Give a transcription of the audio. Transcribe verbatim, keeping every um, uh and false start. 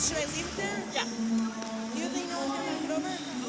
should I leave it there? Yeah. Do you think no one's gonna knock it over?